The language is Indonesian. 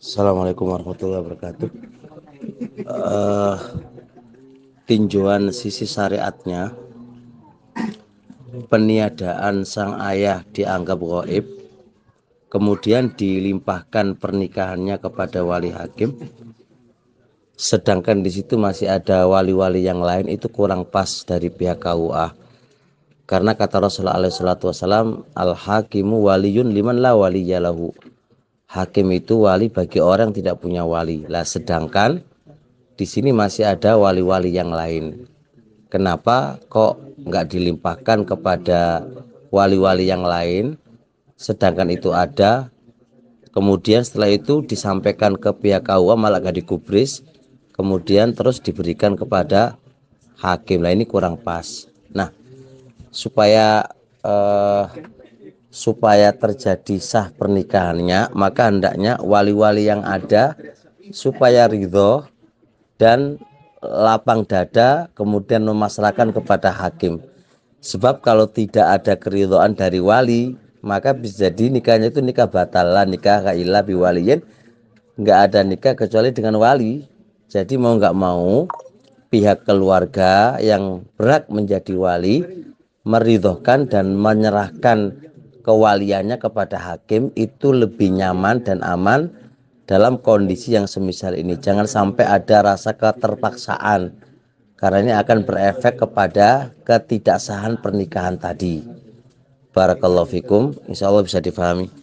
Assalamualaikum warahmatullahi wabarakatuh. Tinjauan sisi syariatnya, peniadaan sang ayah dianggap gaib, kemudian dilimpahkan pernikahannya kepada wali hakim, sedangkan di situ masih ada wali-wali yang lain, itu kurang pas dari pihak KUA. Karena kata Rasulullah SAW, al-hakimu waliyun liman la waliyalahu. Hakim itu wali bagi orang yang tidak punya wali. Lah, sedangkan di sini masih ada wali-wali yang lain. Kenapa kok nggak dilimpahkan kepada wali-wali yang lain, sedangkan itu ada? Kemudian setelah itu disampaikan ke pihak KUA, malah nggak digubris, kemudian terus diberikan kepada hakim. Lah, ini kurang pas. Nah, supaya terjadi sah pernikahannya, maka hendaknya wali-wali yang ada supaya ridho dan lapang dada, kemudian memasrahkan kepada hakim. Sebab kalau tidak ada keridhoan dari wali, maka bisa jadi nikahnya itu nikah batalan, nikah kaila biwaliyin, nggak ada nikah kecuali dengan wali. Jadi mau nggak mau pihak keluarga yang berhak menjadi wali meridhokan dan menyerahkan kewaliannya kepada hakim, itu lebih nyaman dan aman dalam kondisi yang semisal ini. Jangan sampai ada rasa keterpaksaan, karena ini akan berefek kepada ketidaksahan pernikahan tadi. Barakallahu fikum, insya Allah bisa difahami.